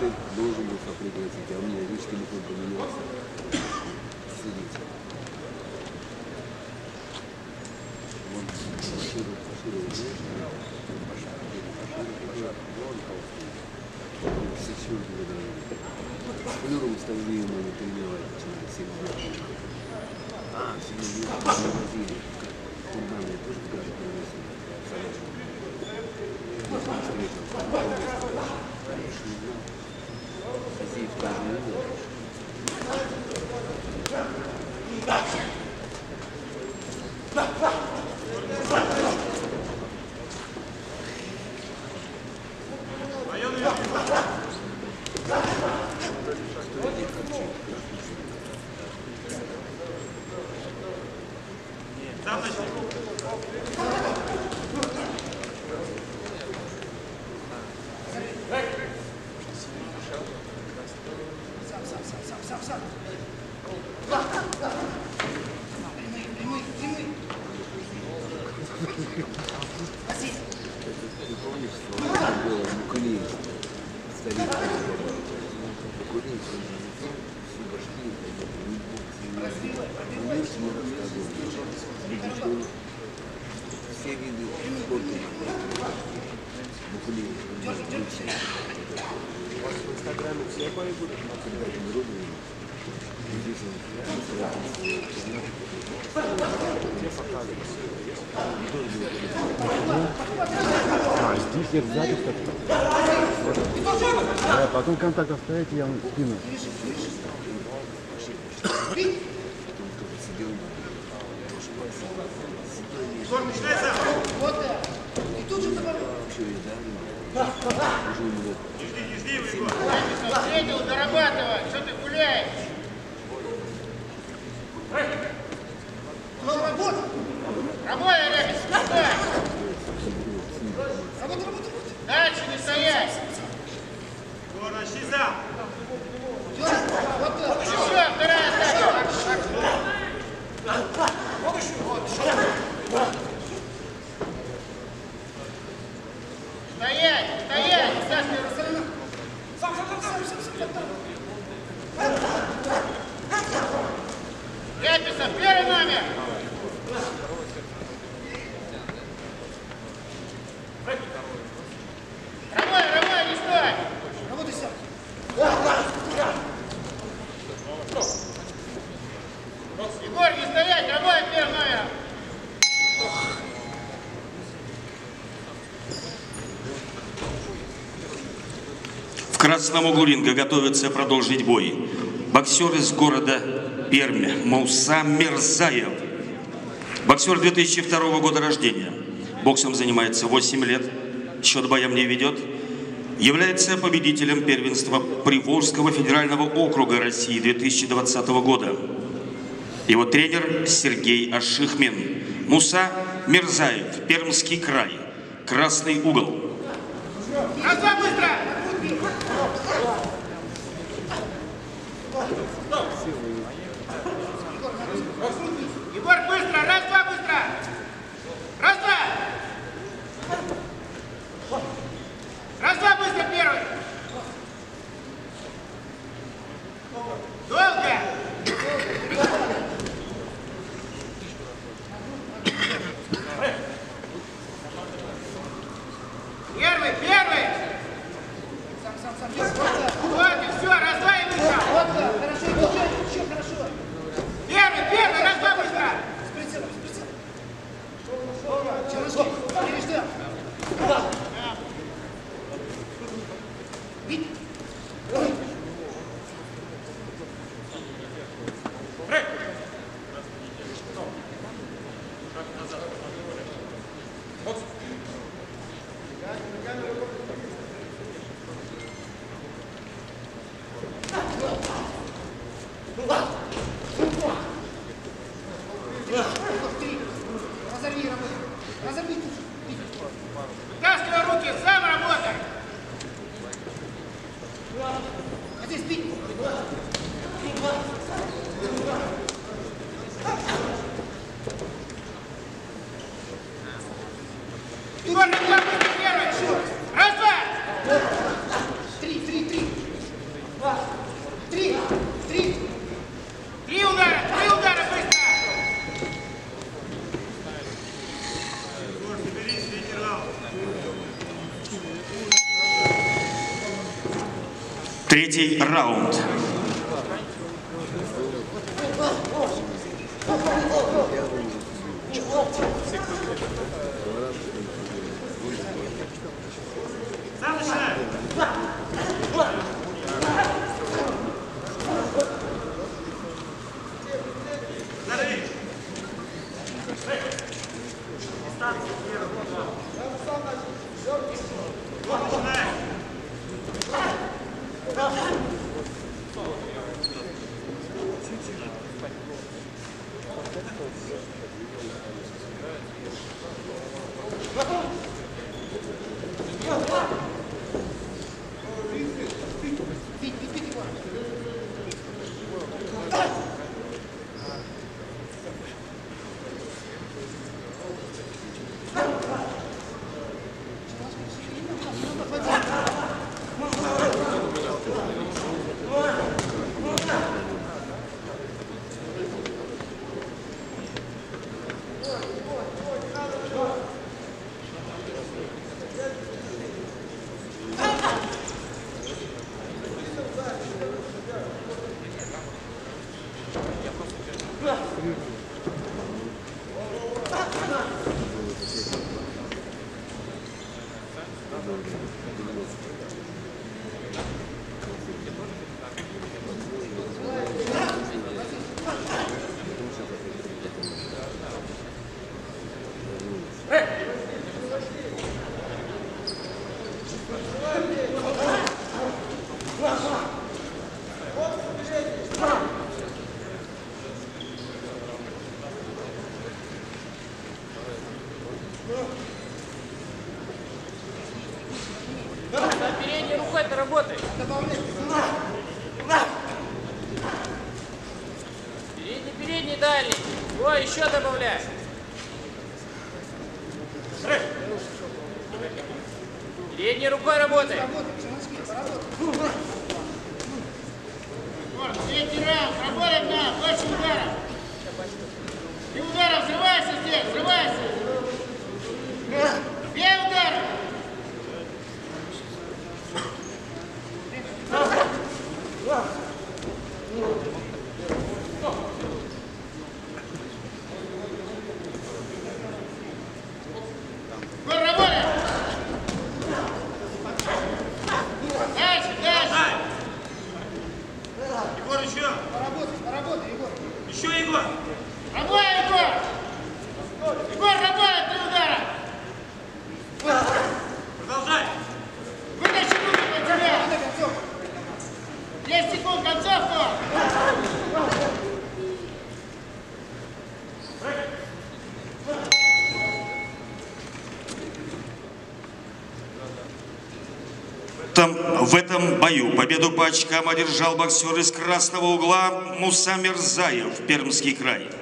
ты должен был пригласить, а у меня лишь телефон поменялся. Сидите. Вот, пошире. С флюром ставлением надо тренировать, человек 7 лет. А, 7 лет привозили. Фундамент тоже покажет привозили. Потом контакт оставите, я вам скину. Самогулинка готовится продолжить бой. Боксер из города Перми Муса Мирзаев. Боксер 2002 года рождения. Боксом занимается 8 лет. Счет боям не ведет. Является победителем первенства Приволжского федерального округа России 2020 года. Его тренер Сергей Ашихмин. Муса Мирзаев. Пермский край. Красный угол. Третий раунд. В этом бою победу по очкам одержал боксер из красного угла Муса Мирзаев, Пермский край.